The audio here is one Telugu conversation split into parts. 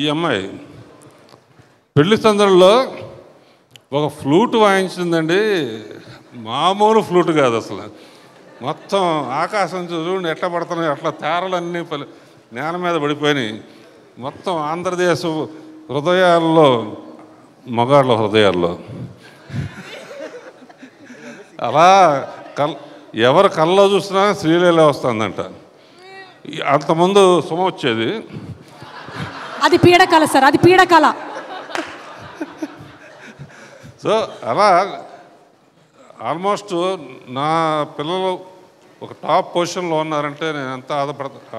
ఈ అమ్మాయి పెళ్లి సందర్భంలో ఒక ఫ్లూట్ వాయించిందండి. మామూలు ఫ్లూట్ కాదు అసలు, మొత్తం ఆకాశం చూడండి ఎట్లా పడుతున్నాయి, అట్లా తేరలన్నీ నేల మీద పడిపోయినాయి. మొత్తం ఆంధ్రదేశ్ హృదయాల్లో, మగాళ్ళ హృదయాల్లో అలా ఎవరు కళ్ళలో చూసినా శ్రీలీల వస్తుందంట. అంతకుముందు సుమ వచ్చేది, అది పీడకళ సార్, అది పీడకళ. సో అలా ఆల్మోస్ట్ నా పిల్లలు ఒక టాప్ పొజిషన్లో ఉన్నారంటే నేను ఎంత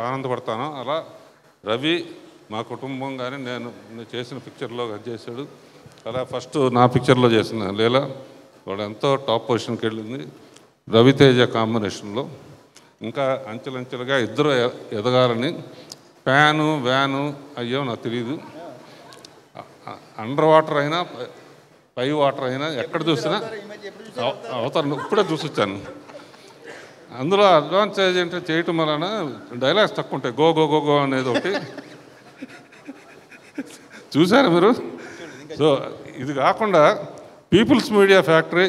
ఆనందపడతానో. అలా రవి మా కుటుంబం కానీ నేను చేసిన పిక్చర్లో కట్ చేశాడు. అలా ఫస్ట్ నా పిక్చర్లో చేసిన లీలా వాడు ఎంతో టాప్ పొజిషన్కి వెళ్ళింది. రవితేజ కాంబినేషన్లో ఇంకా అంచెలంచెలుగా ఇద్దరు ఎదగాలని. ప్యాను వ్యాను అయ్యో నాకు తెలీదు, అండర్ వాటర్ అయినా పై వాటర్ అయినా ఎక్కడ చూసినా అవుతాను. ఇప్పుడే చూసొచ్చాను. అందులో అడ్వాంటేజ్ అంటే చేయటం వలన డైలాగ్స్ తక్కువ ఉంటాయి. గో గో గో గో అనేది ఒకటి చూసారా మీరు? సో ఇది కాకుండా పీపుల్స్ మీడియా ఫ్యాక్టరీ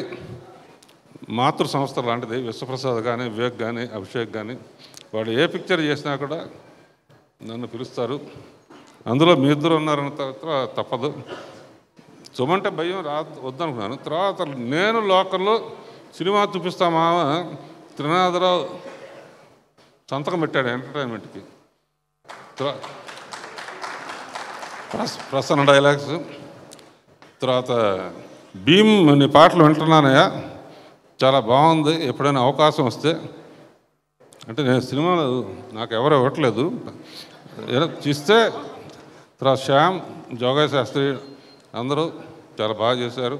మాతృ సంస్థ లాంటిది. విశ్వప్రసాద్ కానీ, వివేక్ కానీ, అభిషేక్ కానీ వాళ్ళు ఏ పిక్చర్ చేసినా కూడా నన్ను పిలుస్తారు. అందులో మీ ఇద్దరు ఉన్నారన్న తర్వాత తప్పదు. సుమంటే భయం వద్దనుకున్నాను. తర్వాత నేను లోకల్లో సినిమా చూపిస్తామా త్రినాథరావు సంతకం పెట్టాడు ఎంటర్టైన్మెంట్కి. ప్రసన్న డైలాగ్స్. తర్వాత భీమ్ నీ పాటలు వింటున్నానయ్యా చాలా బాగుంది, ఎప్పుడైనా అవకాశం వస్తే అంటే నేను సినిమాలు నాకు ఎవరు ఇవ్వట్లేదు ఇస్తే. తర్వాత శ్యామ్, జోగయ్య శాస్త్రి అందరూ చాలా బాగా చేశారు.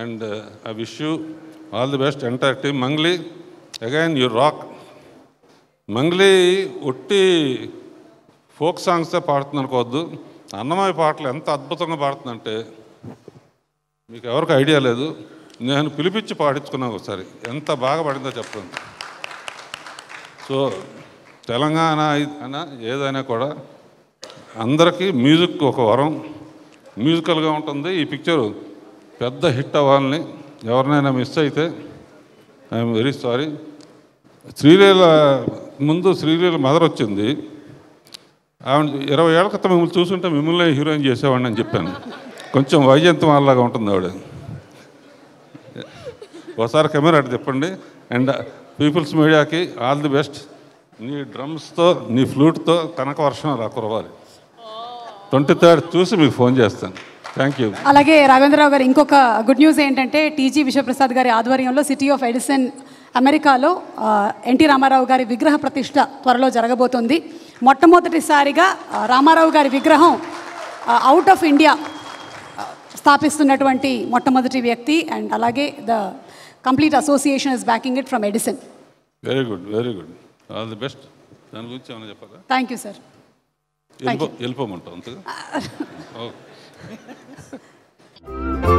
And I wish you all the best entire team. Mangli again you rock. Mangli ఒట్టి ఫోక్ సాంగ్సే పాడుతుంది అనుకోవద్దు. అన్నమయ్య పాటలు ఎంత అద్భుతంగా పాడుతుందంటే మీకు ఎవరికి ఐడియా లేదు. నేను పిలిపించి పాడించుకున్నాను ఒకసారి, ఎంత బాగా పడిందో చెప్తాను. సో తెలంగాణ అయినా ఏదైనా కూడా అందరికీ మ్యూజిక్ ఒక వరం, మ్యూజికల్గా ఉంటుంది. ఈ పిక్చరు పెద్ద హిట్ అవ్వాలని ఎవరినైనా మిస్ అయితే ఐఎమ్ వెరీ సారీ. శ్రీలీల ముందు శ్రీలీల మదర్ వచ్చింది. ఆవిడ 20 ఏళ్ల క్రితం మిమ్మల్ని చూస్తుంటే మిమ్మల్ని హీరోయిన్ చేసేవాడిని అని చెప్పాను. కొంచెం వైజయంతం వాళ్ళలాగా ఉంటుంది ఆవిడ. ఒకసారి కెమెరా అటు తిప్పండి. అండ్ పీపుల్స్ మీడియాకి ఆల్ ది బెస్ట్. నీ డ్రమ్స్తో నీ ఫ్లూట్తో కనకవర్షం అలా కురవాలి. 23rd చూసి మీకు ఫోన్ చేస్తాను. Thank you. అలాగే రాఘవేంద్రరావు గారు ఇంకొక గుడ్ న్యూస్ ఏంటంటే టీజీ విశ్వప్రసాద్ గారి ఆధ్వర్యంలో సిటీ ఆఫ్ ఎడిసన్ అమెరికాలో ఎన్టీ రామారావు గారి విగ్రహ ప్రతిష్ట త్వరలో జరగబోతుంది. మొట్టమొదటిసారిగా రామారావు గారి విగ్రహం అవుట్ ఆఫ్ ఇండియా స్థాపిస్తున్నటువంటి మొట్టమొదటి వ్యక్తి. అండ్ అలాగే the complete association is backing it from Edison. Very good, very good. All the best. దాని గురించి ఏమైనా చెప్పాలా? Thank you sir. వెళ్ళిపోమంటాం అంతగా.